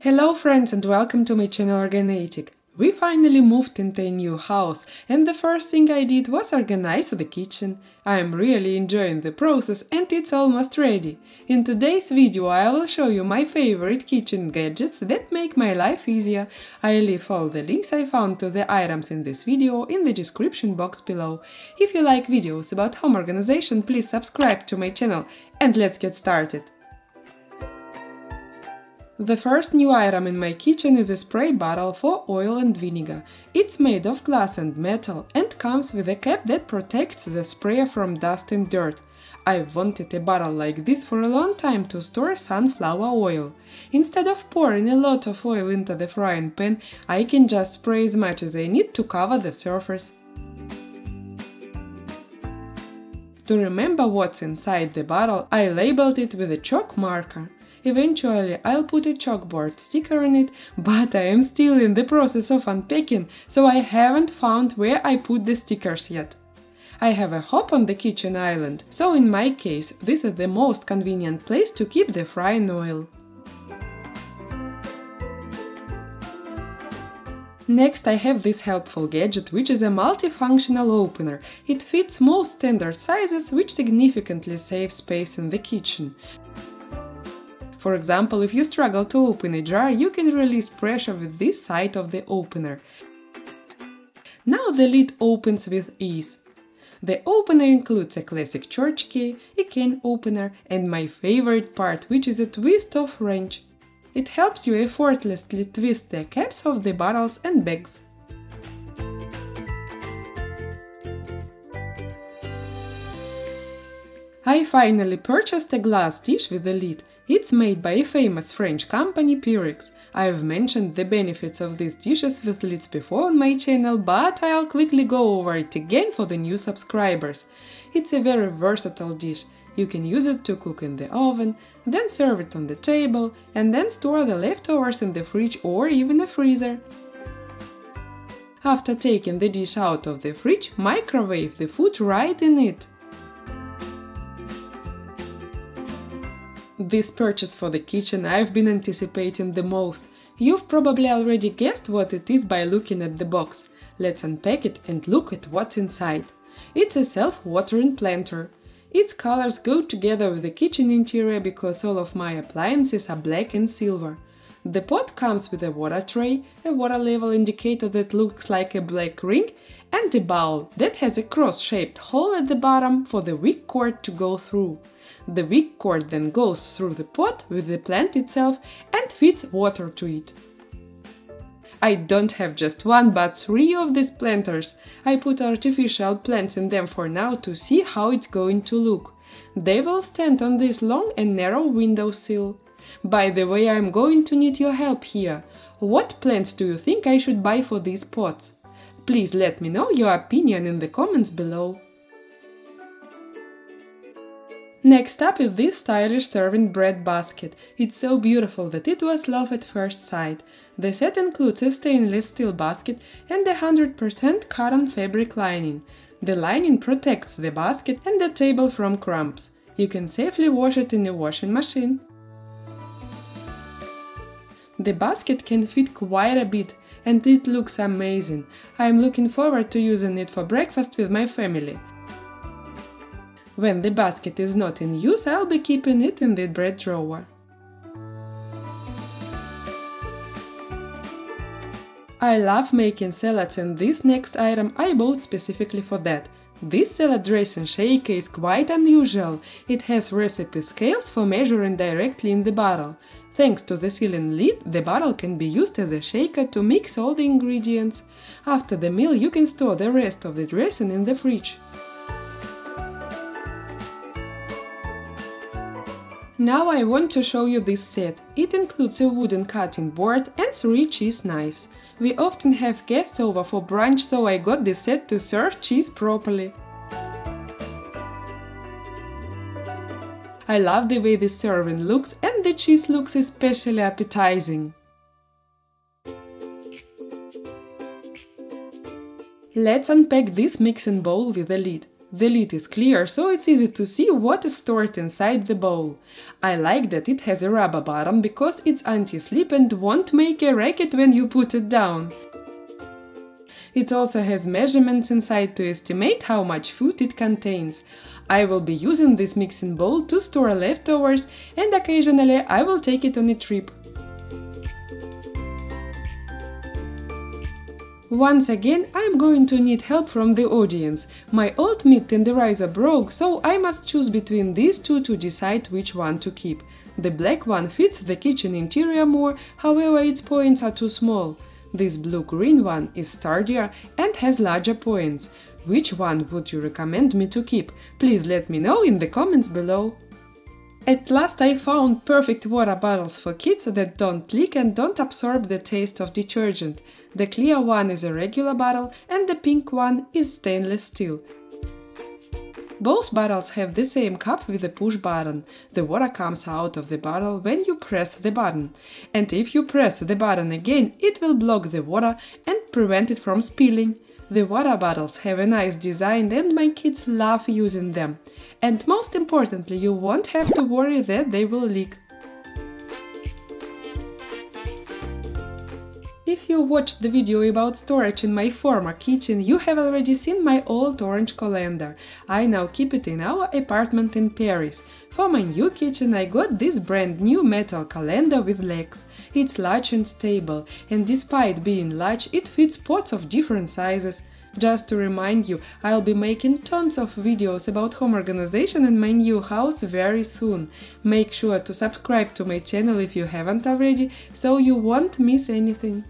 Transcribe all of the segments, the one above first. Hello friends and welcome to my channel OrgaNatic. We finally moved into a new house and the first thing I did was organize the kitchen. I am really enjoying the process and it's almost ready. In today's video I will show you my favorite kitchen gadgets that make my life easier. I leave all the links I found to the items in this video in the description box below. If you like videos about home organization, please subscribe to my channel and let's get started. The first new item in my kitchen is a spray bottle for oil and vinegar. It's made of glass and metal and comes with a cap that protects the sprayer from dust and dirt. I've wanted a bottle like this for a long time to store sunflower oil. Instead of pouring a lot of oil into the frying pan, I can just spray as much as I need to cover the surface. To remember what's inside the bottle, I labeled it with a chalk marker. Eventually I'll put a chalkboard sticker on it, but I am still in the process of unpacking, so I haven't found where I put the stickers yet. I have a hob on the kitchen island, so in my case this is the most convenient place to keep the frying oil. Next I have this helpful gadget, which is a multifunctional opener. It fits most standard sizes, which significantly saves space in the kitchen. For example, if you struggle to open a jar, you can release pressure with this side of the opener. Now the lid opens with ease. The opener includes a classic church key, a can opener and my favorite part, which is a twist-off wrench. It helps you effortlessly twist the caps of the bottles and bags. I finally purchased a glass dish with a lid. It's made by a famous French company Pyrex. I've mentioned the benefits of these dishes with lids before on my channel, but I'll quickly go over it again for the new subscribers. It's a very versatile dish. You can use it to cook in the oven, then serve it on the table, and then store the leftovers in the fridge or even a freezer. After taking the dish out of the fridge, microwave the food right in it. This purchase for the kitchen I've been anticipating the most. You've probably already guessed what it is by looking at the box. Let's unpack it and look at what's inside. It's a self-watering planter. Its colors go together with the kitchen interior because all of my appliances are black and silver. The pot comes with a water tray, a water level indicator that looks like a black ring, and a bowl that has a cross-shaped hole at the bottom for the wick cord to go through. The wick cord then goes through the pot with the plant itself and feeds water to it. I don't have just one, but three of these planters. I put artificial plants in them for now to see how it's going to look. They will stand on this long and narrow windowsill. By the way, I'm going to need your help here. What plants do you think I should buy for these pots? Please let me know your opinion in the comments below. Next up is this stylish serving bread basket. It's so beautiful that it was love at first sight. The set includes a stainless steel basket and a 100% cotton fabric lining. The lining protects the basket and the table from crumbs. You can safely wash it in a washing machine. The basket can fit quite a bit, and it looks amazing. I'm looking forward to using it for breakfast with my family. When the basket is not in use, I'll be keeping it in the bread drawer. I love making salads, and this next item I bought specifically for that. This salad dressing shaker is quite unusual. It has recipe scales for measuring directly in the bottle. Thanks to the sealing lid, the bottle can be used as a shaker to mix all the ingredients. After the meal, you can store the rest of the dressing in the fridge. Now I want to show you this set. It includes a wooden cutting board and three cheese knives. We often have guests over for brunch, so I got this set to serve cheese properly. I love the way the serving looks, and the cheese looks especially appetizing. Let's unpack this mixing bowl with a lid. The lid is clear, so it's easy to see what is stored inside the bowl. I like that it has a rubber bottom because it's anti-slip and won't make a racket when you put it down. It also has measurements inside to estimate how much food it contains. I will be using this mixing bowl to store leftovers, and occasionally I will take it on a trip. Once again, I'm going to need help from the audience. My old meat tenderizer broke, so I must choose between these two to decide which one to keep. The black one fits the kitchen interior more, however its points are too small. This blue-green one is sturdier and has larger points. Which one would you recommend me to keep? Please let me know in the comments below. At last I found perfect water bottles for kids that don't leak and don't absorb the taste of detergent. The clear one is a regular bottle and the pink one is stainless steel. Both bottles have the same cup with a push button. The water comes out of the bottle when you press the button. And if you press the button again, it will block the water and prevent it from spilling. The water bottles have a nice design and my kids love using them. And most importantly, you won't have to worry that they will leak. If you watched the video about storage in my former kitchen, you have already seen my old orange colander. I now keep it in our apartment in Paris. For my new kitchen I got this brand new metal colander with legs. It's large and stable, and despite being large, it fits pots of different sizes. Just to remind you, I'll be making tons of videos about home organization in my new house very soon. Make sure to subscribe to my channel if you haven't already, so you won't miss anything.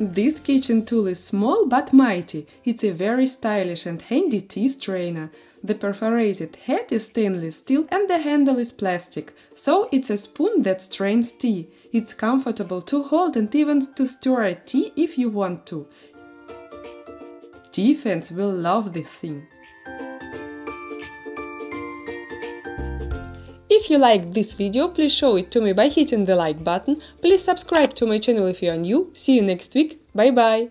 This kitchen tool is small but mighty. It's a very stylish and handy tea strainer. The perforated head is stainless steel and the handle is plastic, so it's a spoon that strains tea. It's comfortable to hold and even to stir tea if you want to. Tea fans will love this thing. If you liked this video, please show it to me by hitting the like button. Please subscribe to my channel if you are new. See you next week. Bye-bye!